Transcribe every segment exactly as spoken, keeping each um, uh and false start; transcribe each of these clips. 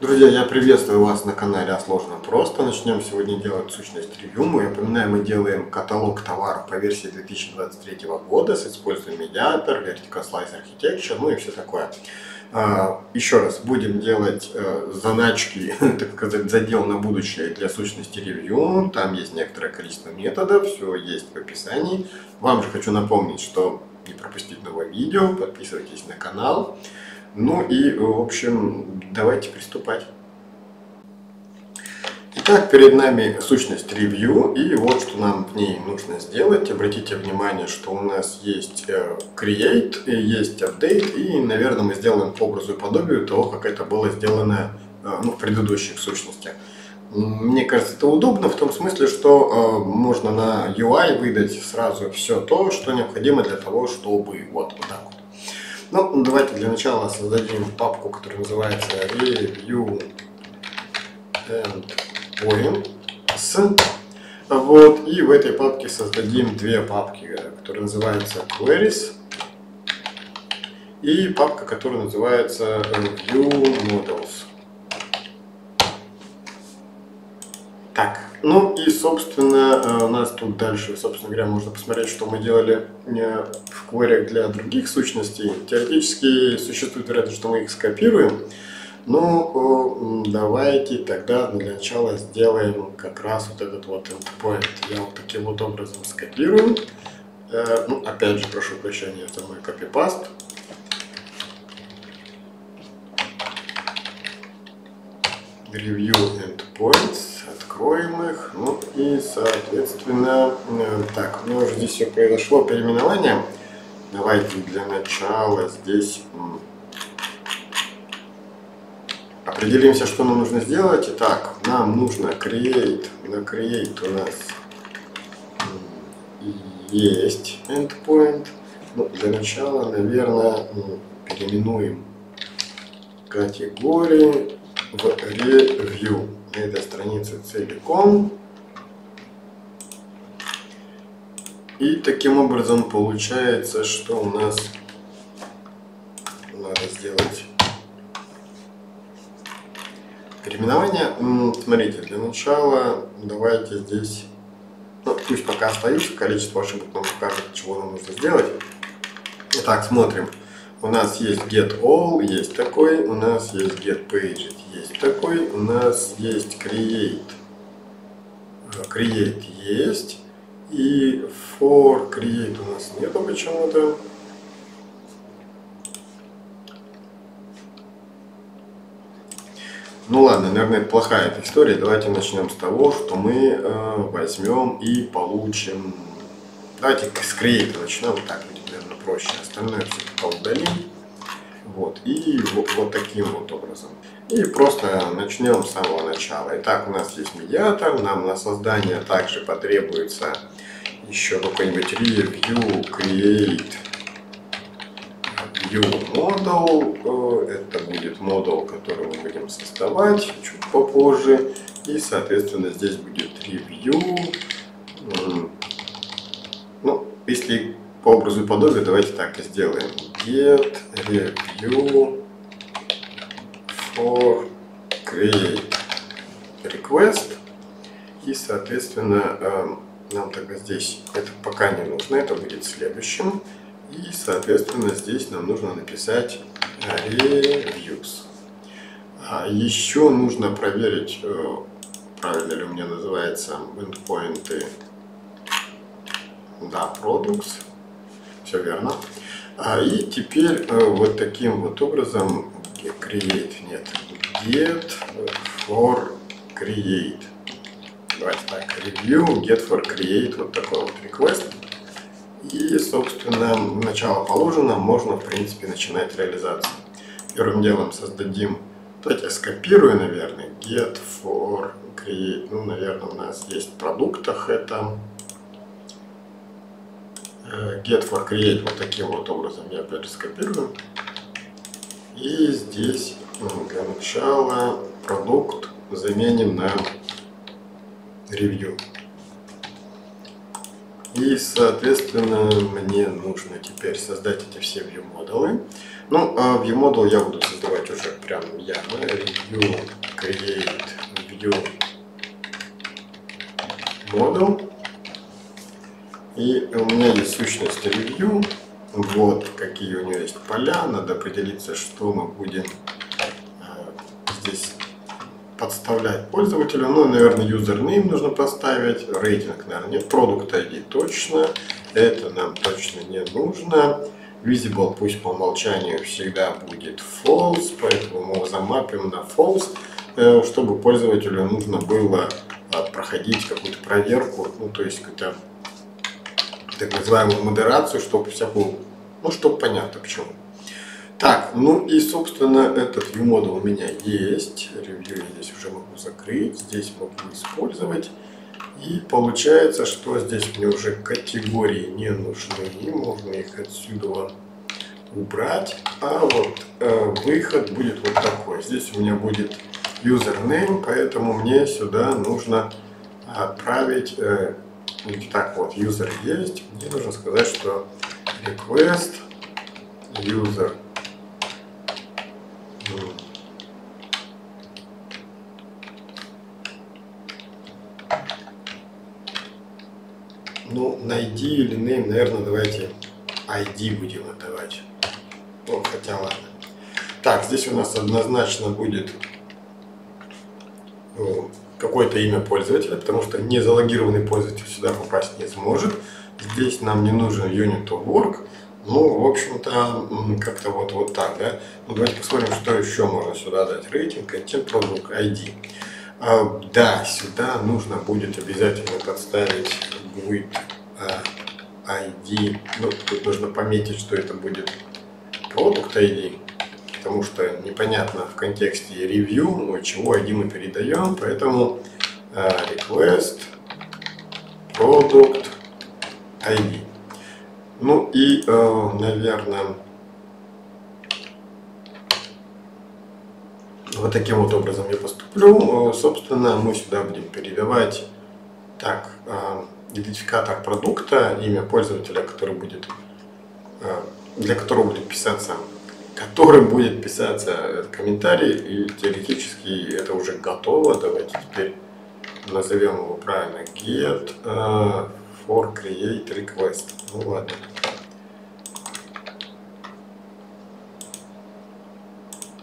Друзья, я приветствую вас на канале «А сложно просто». Начнем сегодня делать сущность ревью. Мы, я напоминаю, мы делаем каталог товаров по версии две тысячи двадцать третьего года с использованием Mediator, Vertical Slice Architecture, ну и все такое. Еще раз, будем делать заначки, так сказать, задел на будущее для сущности ревью. Там есть некоторое количество методов, все есть в описании. Вам же хочу напомнить, что не пропустить новое видео, подписывайтесь на канал. Ну и, в общем, давайте приступать. Итак, перед нами сущность ревью, и вот что нам в ней нужно сделать. Обратите внимание, что у нас есть create, есть update, и, наверное, мы сделаем по образу и подобию того, как это было сделано, ну, в предыдущих сущностях. Мне кажется, это удобно в том смысле, что э, можно на ю ай выдать сразу все то, что необходимо для того, чтобы вот, вот так вот. Ну, давайте для начала создадим папку, которая называется ReviewEndpoints. Вот, и в этой папке создадим две папки, которые называются Queries и папка, которая называется ViewModels. Так, ну и, собственно, у нас тут дальше, собственно говоря, можно посмотреть, что мы делали в query для других сущностей. Теоретически существует вероятность, что мы их скопируем. Ну, давайте тогда для начала сделаем как раз вот этот вот endpoint. Я вот таким вот образом скопирую. Ну, опять же, прошу прощения, это мой копипаст. Review endpoints, откроем их, ну и соответственно, так, у меня уже здесь все произошло переименование, давайте для начала здесь определимся, что нам нужно сделать. Итак, нам нужно create, на create у нас есть endpoint, ну, для начала, наверное, переименуем категории в Review, на этой странице целиком. И таким образом получается, что у нас надо сделать переименование. Смотрите, для начала давайте здесь, ну, пусть пока остаются, количество ошибок нам покажет, чего нам нужно сделать. Итак, смотрим. У нас есть getAll, есть такой, у нас есть getPaged, есть такой, у нас есть create, create есть, и for create у нас нету почему-то. Ну ладно, наверное, это плохая история, давайте начнем с того, что мы э, возьмем и получим, давайте с create начнем, вот так. Проще. Остальное все пока удалим. Вот. И вот, вот таким вот образом. И просто начнем с самого начала. Итак, у нас есть медиатор. Нам на создание также потребуется еще какой-нибудь review, create, view model. Это будет модуль, который мы будем создавать чуть попозже. И, соответственно, здесь будет review. Ну, если по образу и подобию, давайте так и сделаем. Get review for create request. И, соответственно, нам тогда здесь это пока не нужно, это будет следующим. И, соответственно, здесь нам нужно написать reviews. Еще нужно проверить, правильно ли у меня называется endpoint. Да, products. Все верно. А, и теперь э, вот таким вот образом create, нет, get for create. Давайте так, review, get for create, вот такой вот request. И, собственно, начало положено, можно, в принципе, начинать реализацию. Первым делом создадим, давайте я скопирую, наверное, get for create. Ну, наверное, у нас есть в продуктах это. Get for create вот таким вот образом я опять скопирую. И здесь для начала продукт заменим на review. И И, соответственно, мне нужно теперь создать эти все ViewModel. Ну, а ViewModel я буду создавать уже прям я. ReviewCreateViewModel. И у меня есть сущность Review. Вот какие у нее есть поля. Надо определиться, что мы будем здесь подставлять пользователю. Ну, наверное, юзернейм нужно поставить. Рейтинг, наверное, нет. Product ай ди точно. Это нам точно не нужно. Visible пусть по умолчанию всегда будет false. Поэтому мы его замапим на false, чтобы пользователю нужно было проходить какую-то проверку. Ну, то есть какая-то так называемую модерацию, чтобы всякую, ну, чтобы понятно почему. Так, ну и, собственно, этот ViewModel у меня есть. Ревью я здесь уже могу закрыть, здесь могу использовать. И получается, что здесь мне уже категории не нужны, можно их отсюда убрать. А вот э, выход будет вот такой. Здесь у меня будет username, поэтому мне сюда нужно отправить... Э, так вот, user есть. Мне нужно сказать, что request user ну, найди или name, наверное, давайте ай ди будем отдавать. Ну, хотя ладно. Так, здесь у нас однозначно будет ну, какое-то имя пользователя, потому что незалогированный пользователь сюда попасть не сможет. Здесь нам не нужен Unit of Work. Ну, в общем-то, как-то вот, вот так, да. Ну, давайте посмотрим, что еще можно сюда дать. Рейтинг, контент, продукт, ай ди. А, да, сюда нужно будет обязательно подставить with ай ди. Ну, тут нужно пометить, что это будет продукт ай ди. Потому что непонятно в контексте review, чего ай ди мы передаем, поэтому request product ай ди. Ну и, наверное, вот таким вот образом я поступлю. Собственно, мы сюда будем передавать так, идентификатор продукта, имя пользователя, который будет, для которого будет писаться которым будет писаться комментарий, и теоретически это уже готово. Давайте теперь назовем его правильно. Get uh, for create request. Ну ладно.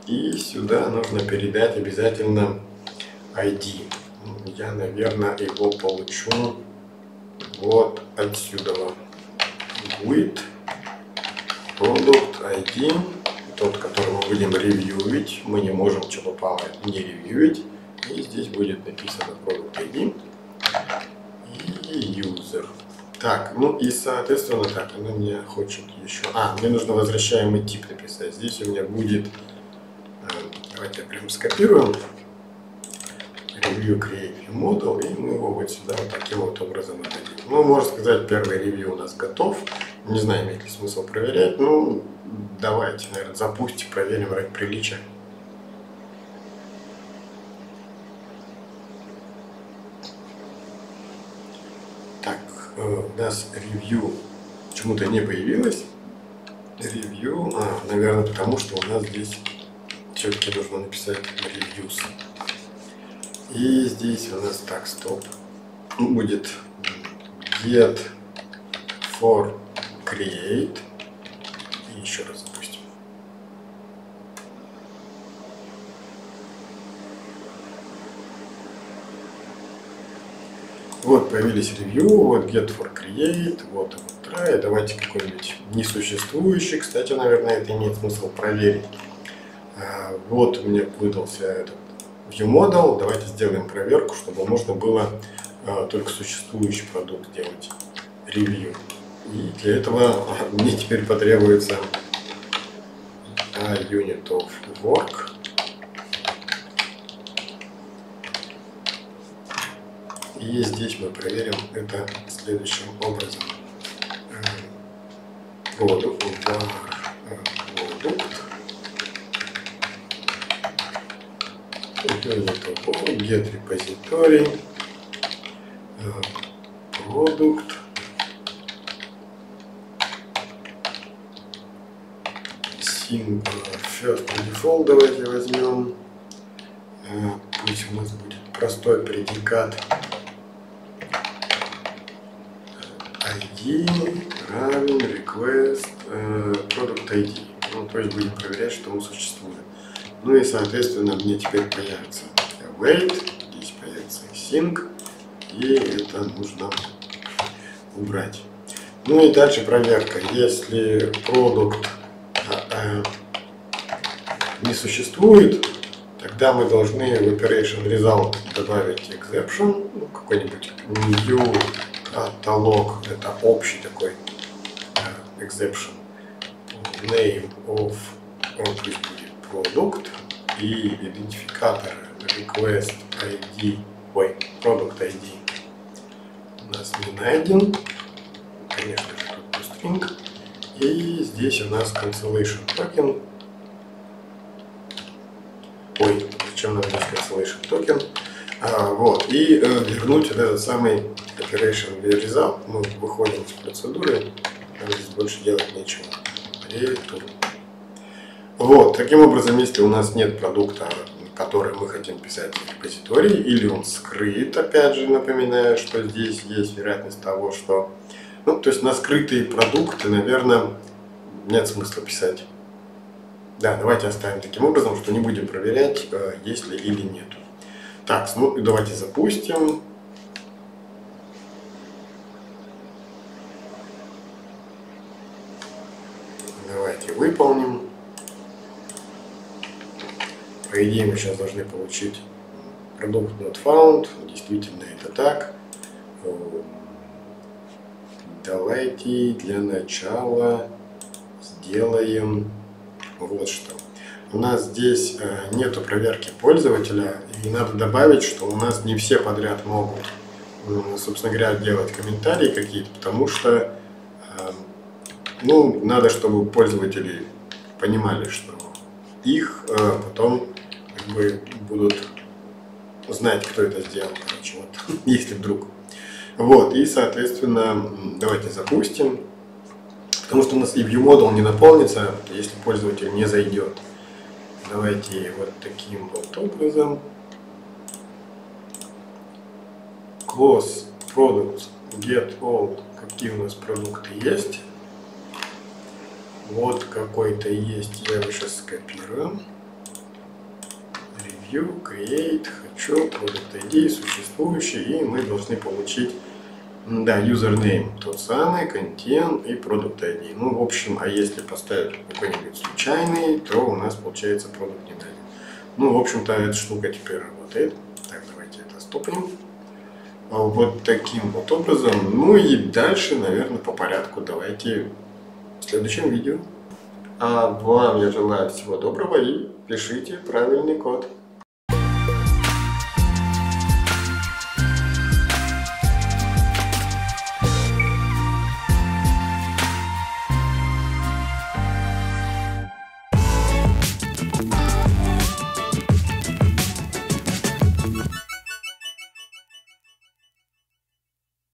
И сюда нужно передать обязательно ай ди. Я, наверное, его получу вот отсюда. With product ай ди. Тот, который мы будем ревьюить, мы не можем, что попало, не ревьюить. И здесь будет написано Product ай ди и User. Так, ну и соответственно так, она мне хочет еще... А, мне нужно возвращаемый тип написать. Здесь у меня будет... Давайте я прям скопируем. Review Create Model, и мы его вот сюда вот таким вот образом отдадим. Ну, можно сказать, первый ревью у нас готов. Не знаю, имеет ли смысл проверять, ну... Давайте, наверное, запустим, проверим ради приличия. Так, у нас ревью почему-то не появилось. Ревью, а, наверное, потому что у нас здесь все-таки нужно написать reviews. И здесь у нас так, стоп. Будет get for create. Еще раз запустим. Вот появились ревью, вот get for create, вот try. Давайте какой-нибудь несуществующий. Кстати, наверное, это имеет смысл проверить. Вот у меня выдался этот ViewModel. Давайте сделаем проверку, чтобы можно было только существующий продукт делать ревью. И для этого мне теперь потребуется Unit of Work. И здесь мы проверим это следующим образом. Product. Unit of Work. GetRepository. Product. символ FirstOrDefault давайте возьмем. Пусть у нас будет простой предикат id равен request product id. Ну, то есть будем проверять, что он существует. Ну и соответственно мне теперь появится await, здесь появится sync, и это нужно убрать. Ну и дальше проверка. Если продукт не существует, тогда мы должны в Operation Result добавить exception, ну, какой-нибудь new каталог, это общий такой exception, name of, он пусть будет product, и идентификатор request id, ой, product id у нас не найден, конечно же тут string, и здесь у нас CancellationToken. Ой, причем надо CancellationToken. А, вот, и э, вернуть вот этот самый Operation Result. Мы выходим из процедуры, нам здесь больше делать нечего. Вот, таким образом, если у нас нет продукта, который мы хотим писать в репозитории, или он скрыт, опять же, напоминаю, что здесь есть вероятность того, что... Ну, то есть на скрытые продукты, наверное, нет смысла писать. Да, давайте оставим таким образом, что не будем проверять, есть ли или нет. Так, ну давайте запустим. Давайте выполним. По идее мы сейчас должны получить продукт not found. Действительно это так. Давайте для начала сделаем вот что. У нас здесь э, нету проверки пользователя, и надо добавить, что у нас не все подряд могут, э, собственно говоря, делать комментарии какие-то, потому что э, ну, надо, чтобы пользователи понимали, что их э, потом как бы, будут знать, кто это сделал, короче, вот, если вдруг. Вот, и, соответственно, давайте запустим. Потому что у нас и ViewModel не наполнится, если пользователь не зайдет. Давайте вот таким вот образом. Close Product, Get All. Какие у нас продукты есть? Вот какой-то есть. Я его сейчас скопирую. Review, Create, хочу, Product ай ди, существующий. И мы должны получить... Да, username тот самый, контент и product ай ди. Ну, в общем, а если поставить какой-нибудь случайный, то у нас получается продукт не найден. Ну, в общем-то, эта штука теперь работает. Так, давайте это стопнем. Вот таким вот образом. Ну и дальше, наверное, по порядку. Давайте в следующем видео. А вам я желаю всего доброго и пишите правильный код.